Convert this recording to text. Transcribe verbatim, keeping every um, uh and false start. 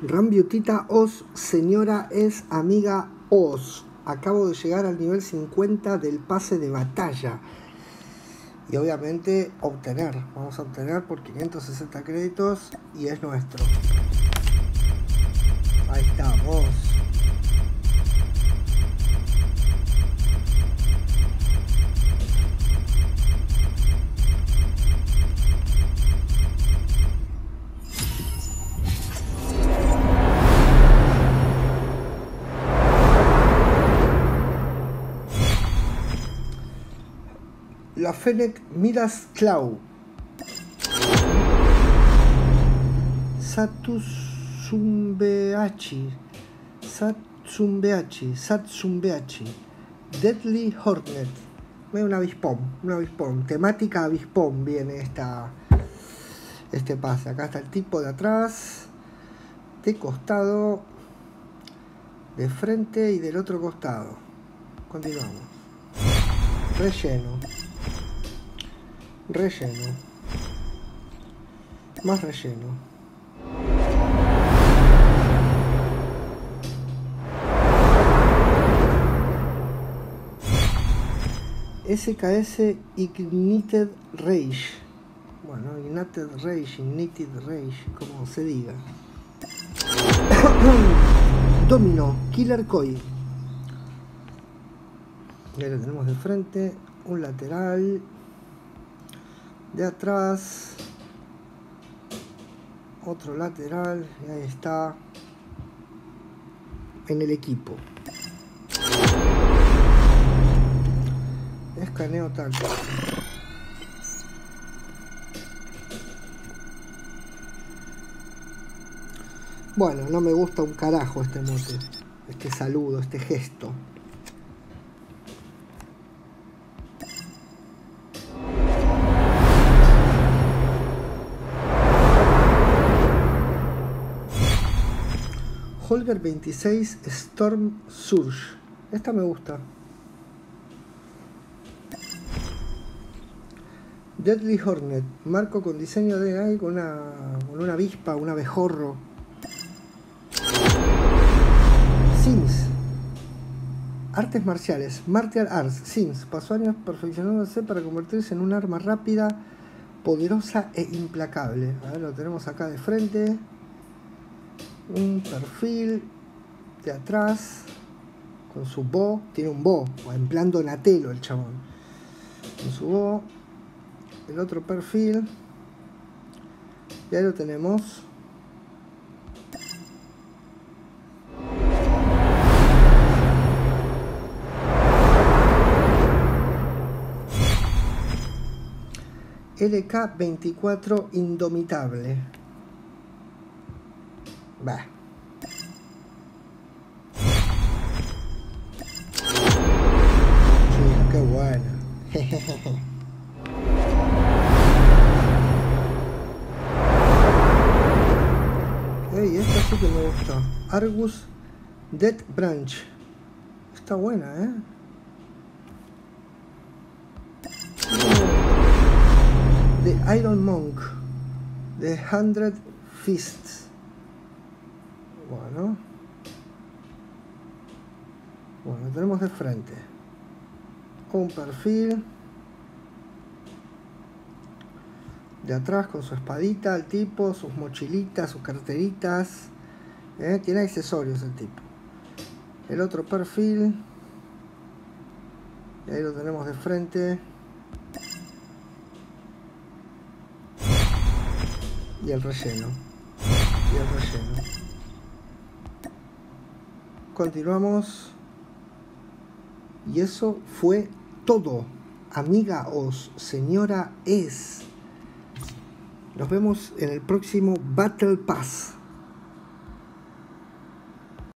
Rambiutita Oz, señora es amiga Oz. Acabo de llegar al nivel cincuenta del pase de batalla. Y obviamente obtener. Vamos a obtener por quinientos sesenta créditos y es nuestro. Ahí estamos. La Fennec Midas Claw, Satsuma Beachi, Satsuma Beachi, Satsuma Beachi, Deadly Hornet. Ve un avispón, un avispón, temática avispón viene esta, este pase. Acá está el tipo de atrás, de costado, de frente y del otro costado. Continuamos. Relleno. Relleno. Más relleno. S K S Ignited Rage. Bueno, Ignited Rage, Ignited Rage, como se diga. Dominó, Killer Koi. Ya lo tenemos de frente, un lateral. De atrás, otro lateral, y ahí está en el equipo. Escaneo táctico. Bueno, no me gusta un carajo este mote, este saludo, este gesto. Holger veintiséis Storm Surge. Esta me gusta. Deadly Hornet. Marco con diseño de ahí, con una, con una avispa, un abejorro. Sims. Artes marciales. Martial Arts. Sims. Pasó años perfeccionándose para convertirse en un arma rápida, poderosa e implacable. A ver, lo tenemos acá de frente. Un perfil de atrás con su bo, tiene un bo, en plan Donatello el chabón, con su bo, el otro perfil, ya lo tenemos. L K veinticuatro Indomitable. Bah. Chico, qué bueno. Ey, esta sí que me gusta. Argus Death Branch. Está buena, eh. The Iron Monk. The Hundred Fists. Bueno, bueno, tenemos de frente un perfil de atrás con su espadita, el tipo, sus mochilitas, sus carteritas, ¿eh? Tiene accesorios el tipo, el otro perfil, y ahí lo tenemos de frente, y el relleno, y el relleno. Continuamos. Y eso fue todo. Amiga Oz, señora es. Nos vemos en el próximo Battle Pass.